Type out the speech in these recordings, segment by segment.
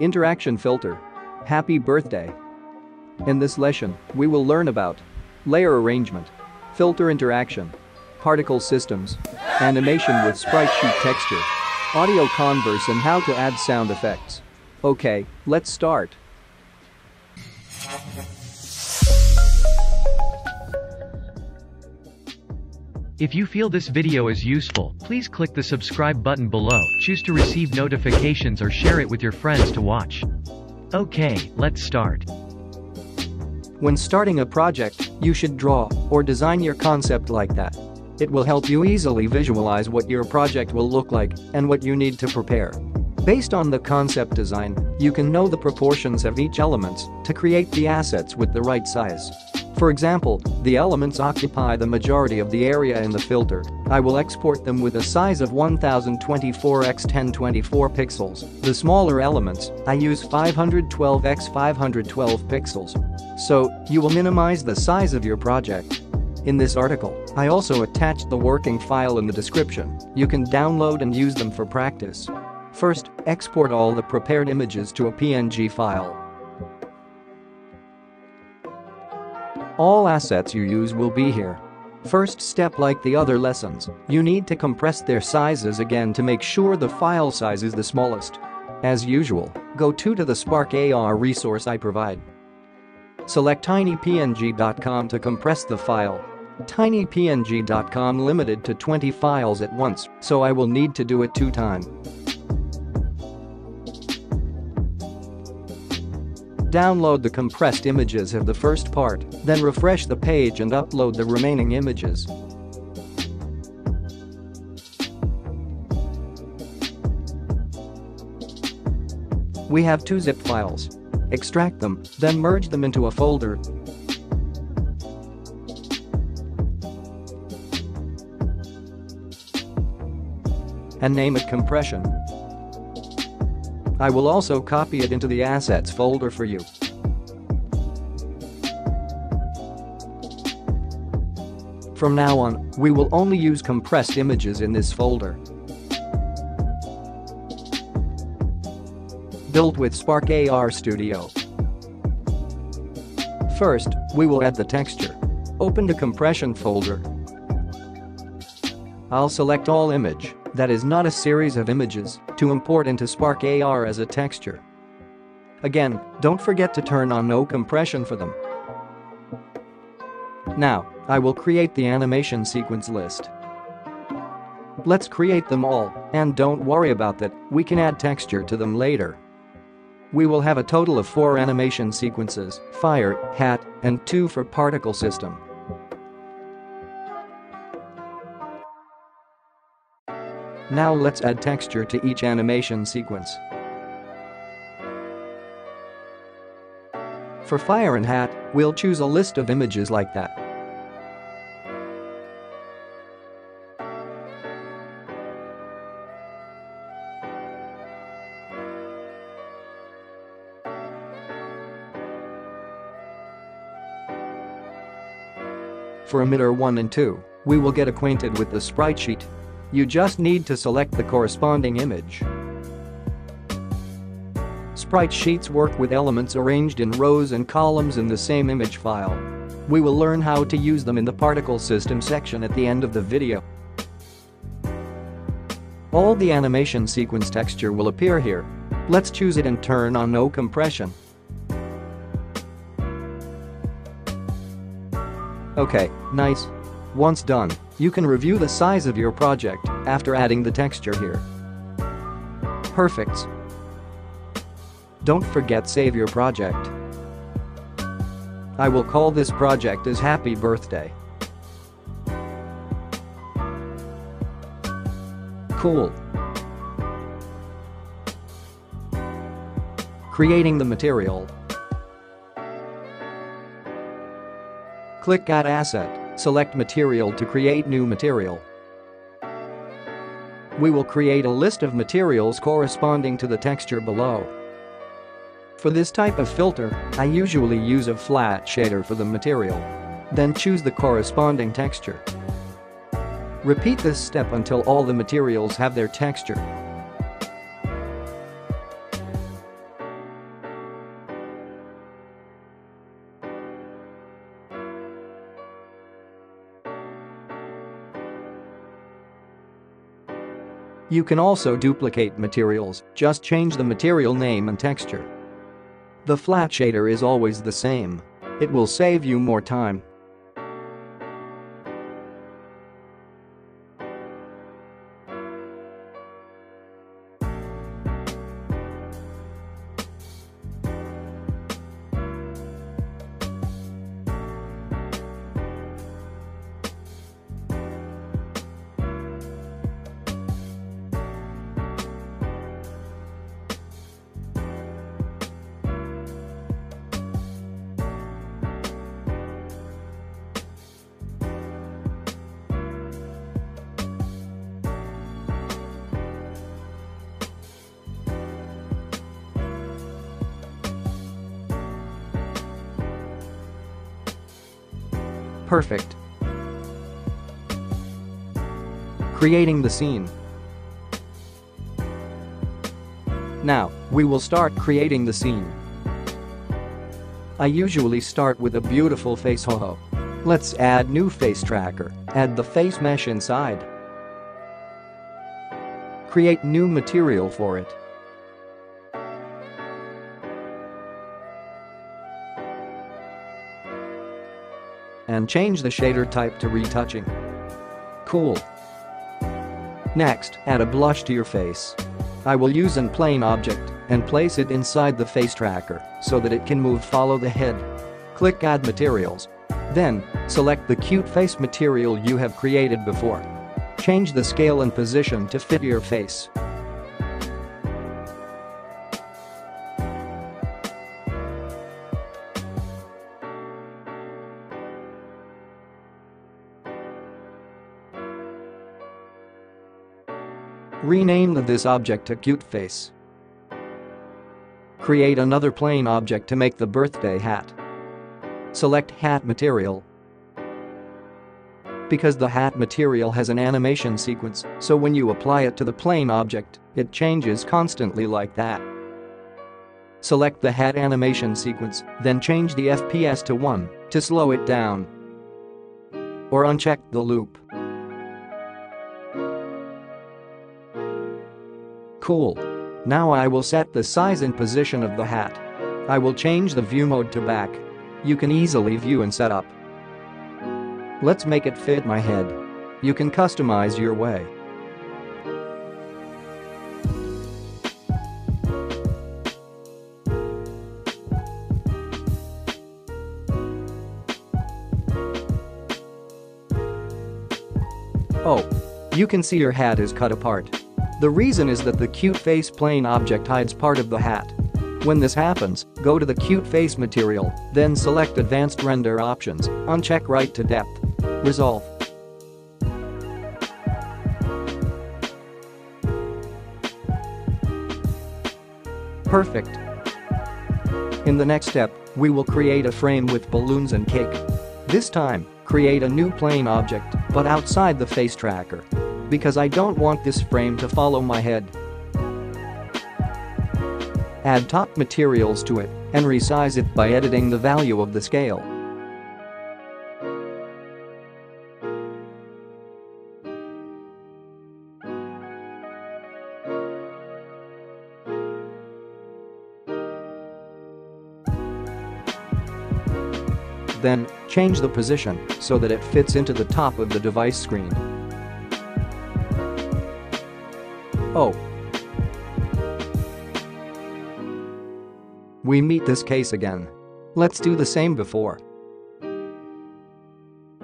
Interaction filter. Happy birthday. In this lesson, we will learn about layer arrangement, filter interaction, particle systems, animation with sprite sheet texture, audio converse, and how to add sound effects. Okay, let's start. If you feel this video is useful, please click the subscribe button below, choose to receive notifications, or share it with your friends to watch. Okay, let's start. When starting a project, you should draw or design your concept like that. It will help you easily visualize what your project will look like and what you need to prepare. Based on the concept design, you can know the proportions of each element to create the assets with the right size. For example, the elements occupy the majority of the area in the filter. I will export them with a size of 1024 x 1024 pixels. The smaller elements, I use 512 x 512 pixels. So, you will minimize the size of your project. In this article, I also attached the working file in the description. You can download and use them for practice. First, export all the prepared images to a PNG file. All assets you use will be here. First step, like the other lessons, you need to compress their sizes again to make sure the file size is the smallest. As usual, go to the Spark AR resource I provide. Select tinypng.com to compress the file. Tinypng.com limited to 20 files at once, so I will need to do it 2 times. Download the compressed images of the first part, then refresh the page and upload the remaining images. We have 2 zip files. Extract them, then merge them into a folder. And name it compression. I will also copy it into the assets folder for you. From now on, we will only use compressed images in this folder. Built with Spark AR Studio. First, we will add the texture. Open the compression folder. I'll select all image that is not a series of images to import into Spark AR as a texture. Again, don't forget to turn on no compression for them. Now, I will create the animation sequence list. Let's create them all, and don't worry about that, we can add texture to them later. We will have a total of 4 animation sequences, fire, hat, and 2 for particle system. Now let's add texture to each animation sequence. For fire and hat, we'll choose a list of images like that. For emitter 1 and 2, we will get acquainted with the sprite sheet. You just need to select the corresponding image. Sprite sheets work with elements arranged in rows and columns in the same image file. We will learn how to use them in the particle system section at the end of the video. All the animation sequence texture will appear here. Let's choose it and turn on no compression. Okay, nice. Once done, you can review the size of your project after adding the texture here. Perfect. Don't forget save your project. I will call this project as Happy Birthday. Cool. Creating the material. Click Add Asset. Select material to create new material. We will create a list of materials corresponding to the texture below. For this type of filter, I usually use a flat shader for the material. Then choose the corresponding texture. Repeat this step until all the materials have their texture. You can also duplicate materials, just change the material name and texture. The flat shader is always the same. It will save you more time. Perfect. Creating the scene. Now, we will start creating the scene. I usually start with a beautiful face ho-ho. Let's add new face tracker, add the face mesh inside. Create new material for it. And change the shader type to retouching. Cool. Next, add a blush to your face. I will use a plain object and place it inside the face tracker so that it can move follow the head. Click Add Materials. Then, select the cute face material you have created before. Change the scale and position to fit your face. Rename this object to Cute Face. Create another plain object to make the birthday hat. Select Hat Material. Because the hat material has an animation sequence, so when you apply it to the plain object, it changes constantly like that. Select the hat animation sequence, then change the FPS to 1 to slow it down. Or uncheck the loop. Cool. Now I will set the size and position of the hat. I will change the view mode to back. You can easily view and set up. Let's make it fit my head. You can customize your way. Oh, you can see your hat is cut apart. The reason is that the cute face plane object hides part of the hat. When this happens, go to the cute face material, then select advanced render options, uncheck right to depth. Resolve. Perfect. In the next step, we will create a frame with balloons and cake. This time, create a new plane object, but outside the face tracker. Because I don't want this frame to follow my head. Add top materials to it and resize it by editing the value of the scale. Then, change the position so that it fits into the top of the device screen. Oh. We meet this case again. Let's do the same before.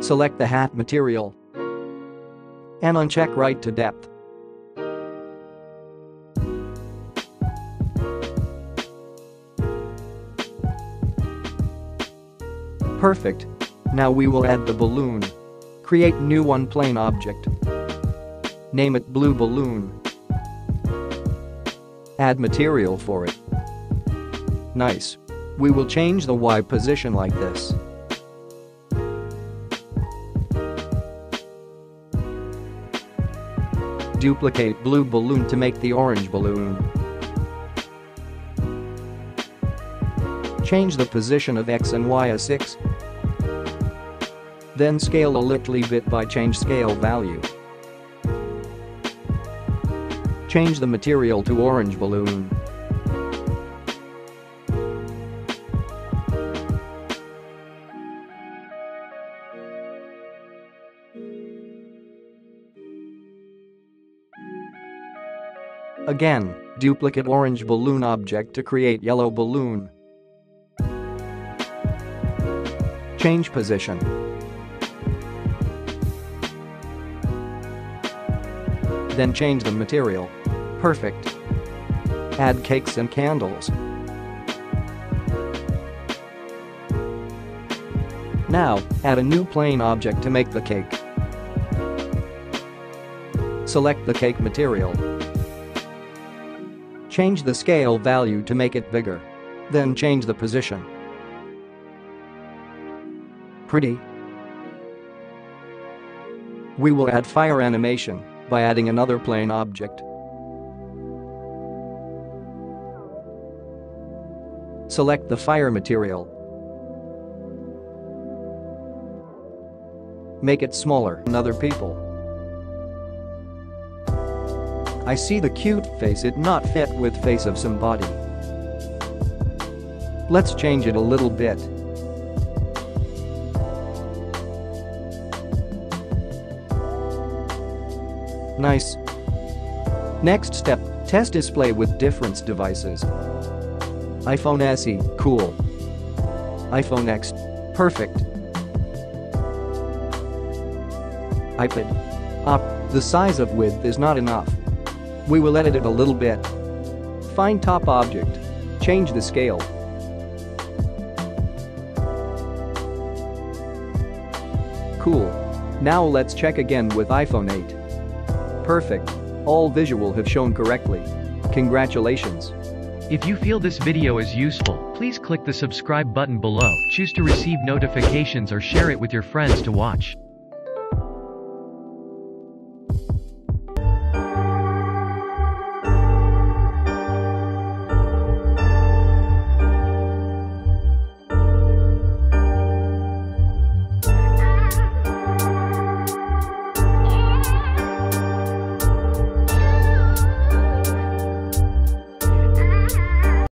Select the hat material and uncheck right to depth. Perfect. Now we will add the balloon. Create new one plane object. Name it Blue Balloon. Add material for it. Nice. We will change the Y position like this. Duplicate blue balloon to make the orange balloon. Change the position of X and Y to 6. Then scale a little bit by change scale value. Change the material to orange balloon. Again, duplicate orange balloon object to create yellow balloon. Change position. Then change the material. Perfect. Add cakes and candles. Now, add a new plane object to make the cake. Select the cake material. Change the scale value to make it bigger. Then change the position. Pretty. We will add fire animation by adding another plane object. Select the fire material. Make it smaller than other people. I see the cute face, it not fit with face of somebody. Let's change it a little bit. Nice. Next step, test display with different devices. iPhone SE, cool. iPhone X, perfect. iPad, the size of width is not enough. We will edit it a little bit. Find top object. Change the scale. Cool. Now let's check again with iPhone 8. Perfect. All visual have shown correctly. Congratulations. If you feel this video is useful, please click the subscribe button below. Choose to receive notifications or share it with your friends to watch.